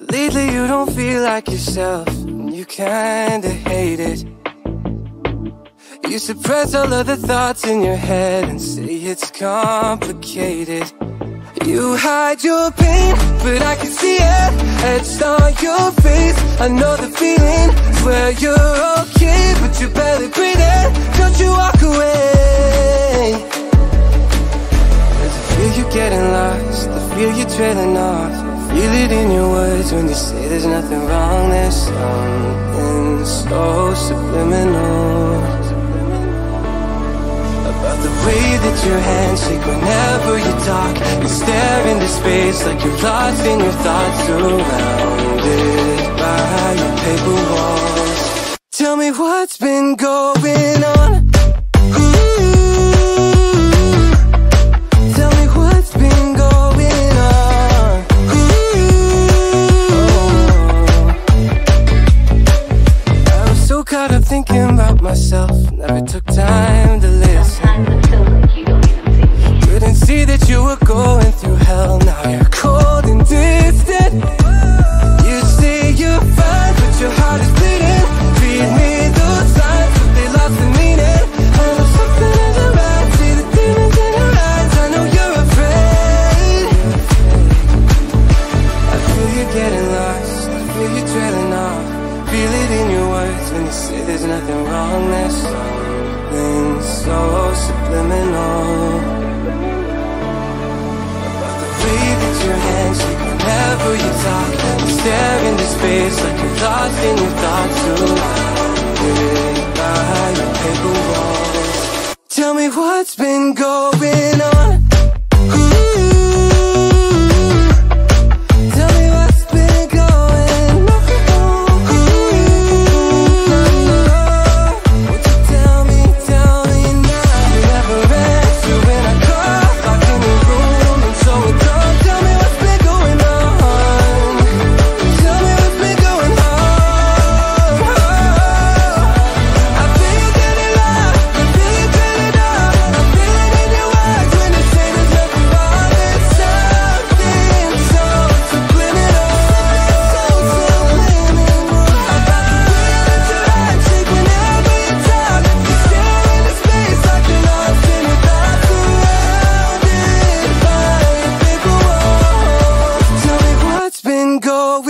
Lately you don't feel like yourself, and you kinda hate it. You suppress all of the thoughts in your head and say it's complicated. You hide your pain, but I can see it. It's on your face, I know the feeling. Swear you're okay, but you're barely breathing. Don't you walk away. I feel you getting lost, I feel you trailing off. I feel it in your words when you say there's nothing wrong. There's something so subliminal about the way that your hands shake whenever you talk. You stare into space like you're lost in your thoughts, surrounded by your paper walls. Tell me what's been going on. Tell me what's been going on. I was so caught up thinking about myself, never took time to listen. Couldn't see that you were going through hell. Now you're cold and distant. You say you're fine, but your heart is bleeding. Read me those signs, but they lost the meaning. I know something isn't right. See the demons in your eyes. I know you're afraid. I feel you getting lost, I feel you trailing off. Feel it in your words when you say there's nothing wrong. There's something so subliminal that your hands shake whenever you talk. You stare into space like you're lost in your thoughts, surrounded by your paper walls. Tell me what's been going on. Tell me what's been going on. Won't you tell me now? You never answer when I call, lock in your room, and so it goes. Go